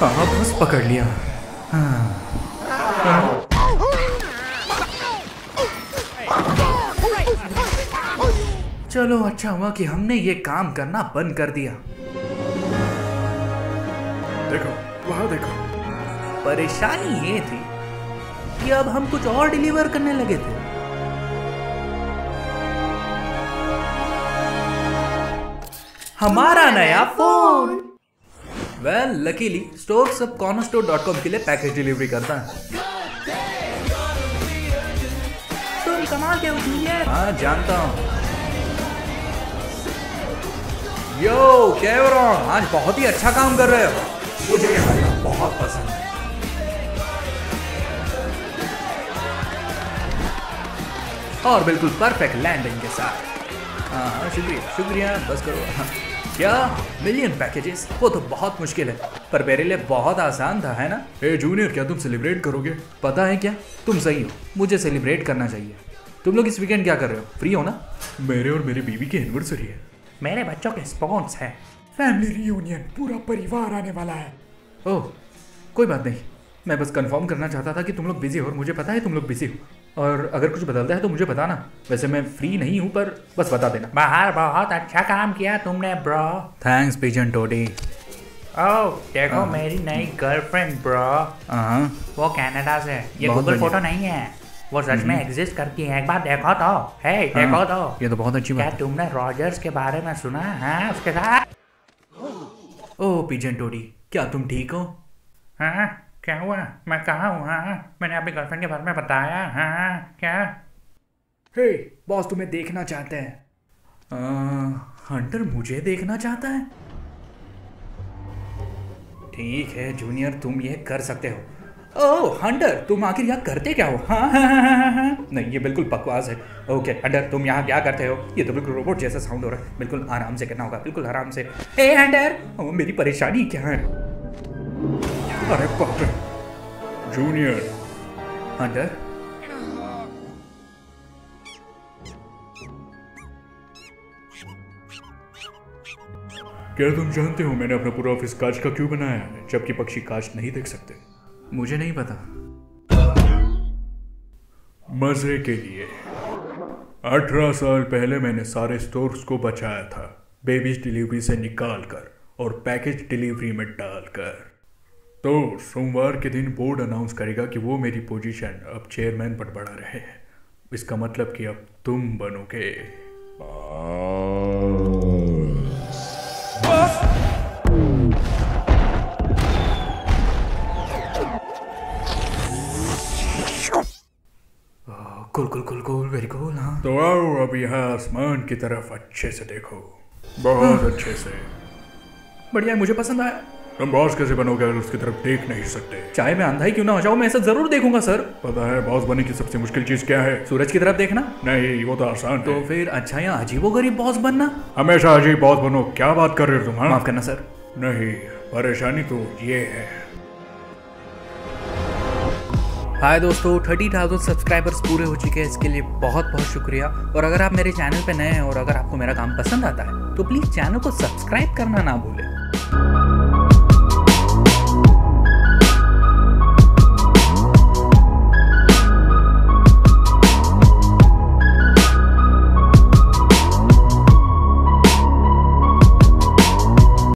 कहाँ बस पकड़ लिया। हाँ। चलो अच्छा हुआ कि हमने ये काम करना बंद कर दिया। देखो वहाँ देखो। परेशानी ये थी कि अब हम कुछ और डिलीवर करने लगे थे। हमारा नया फोन। वेल लकीली स्टोर सब cornerstore.com के लिए पैकेज डिलीवरी करता है। तुम कमाल के इंजीनियर। हाँ जानता हूँ। यो कैवरॉन आज बहुत ही अच्छा काम कर रहे हो। मुझे ये गाना बहुत पसंद है। और बिल्कुल परफेक्ट लैंडिंग के साथ। हाँ शुक्रिया शुक्रिया बस करो। हाँ क्या मिलियन पैकेजेस, वो तो बहुत मुश्किल है पर मेरे लिए बहुत आसान था, है ना? ए जूनियर क्या तुम सेलिब्रेट करोगे? पता है क्या तुम सही हो, मुझे सेलिब्रेट करना चाहिए। तुम लोग इस वीकेंड क्या कर रहे हो? फ्री हो ना? मेरे और मेरी बीवी की एनिवर्सरी है, मेरे बच्चों के स्पोर्ट्स है, फैमिली रियूनियन, पूरा परिवार आने वाला है। ओह कोई बात नहीं, मैं बस कंफर्म करना चाहता था कि तुम लोग बिजी हो और मुझे पता है तुम लोग बिजी हो, और अगर कुछ बदलता है तो मुझे बताना। वैसे मैं फ्री नहीं हूँ पर बस बता देना। बाहर बहुत अच्छा काम किया तुमने ब्रो। थैंक्स पिजन टोडी। ओह देखो मेरी नई गर्लफ्रेंड ब्रो। वो कनाडा से। ये गूगल फोटो नहीं है, वो सच में एग्जिस्ट करती है, एक बार देखो तो। हे देखो तो, ये तो बहुत अच्छी बात है। क्या तुमने रॉजर्स के बारे में सुना है? उसके साथ। ओह पिजन टोडी क्या तुम ठीक हो? हाँ क्या हुआ? मैं कहाँ हूँ? हाँ मैंने अपनी गर्लफ्रेंड के बारे में बताया। हाँ क्या? हे बॉस तुम्हें देखना चाहते हैं। हंटर मुझे देखना चाहता है? ठीक है जूनियर तुम ये कर सकते हो। ओह हंटर तुम आखिर यहाँ करते क्या हो? हाँ हाँ हाँ हाँ हाँ नहीं ये बिल्कुल बकवास है। ओके हंटर तुम यहाँ क्या करते हो? ये तो बिल्कुल रोबोट जैसा साउंड हो रहा है, बिल्कुल आराम से करना होगा, बिल्कुल आराम से। हे हंटर मेरी परेशानी क्या है? अरे बाप रे जूनियर। हंटर क्या तुम जानते हो मैंने अपना पूरा ऑफिस कांच का क्यों बनाया है, जबकि पक्षी कांच नहीं देख सकते? मुझे नहीं पता। मजे के लिए 18 साल पहले मैंने सारे स्टोर्स को बचाया था, बेबीज डिलीवरी से निकालकर और पैकेज डिलीवरी में डालकर। तो सोमवार के दिन बोर्ड अनाउंस करेगा कि वो मेरी पोजीशन अब चेयरमैन पर बढ़ा रहे हैं। इसका मतलब कि अब तुम बनोगे। कुल कुल कुल कुल वेरी कुल। हाँ तो आओ अब यहाँ आसमान की तरफ अच्छे से देखो, बहुत अच्छे से। बढ़िया मुझे पसंद आया। तुम बॉस कैसे बनोगे अगर उसकी तरफ देख नहीं सकते? चाहे मैं अंधा ही क्यों ना हो जाऊं, मैं ऐसा जरूर देखूंगा सर। पता है बॉस बनने की सबसे मुश्किल चीज क्या है? सूरज की तरफ देखना? नहीं वो तो आसान है। तो फिर अच्छा या अजीबोगरीब बॉस बनना? हमेशा अजीब बॉस बनो। क्या बात कर रहे हो तुम? माफ करना सर। नहीं परेशानी तो ये है। हाय दोस्तों 30,000 सब्सक्राइबर्स पूरे हो चुके हैं, इसके लिए बहुत बहुत शुक्रिया। और अगर आप मेरे चैनल पर नए हैं और अगर आपको मेरा काम पसंद आता है तो प्लीज चैनल को सब्सक्राइब करना ना भूलें।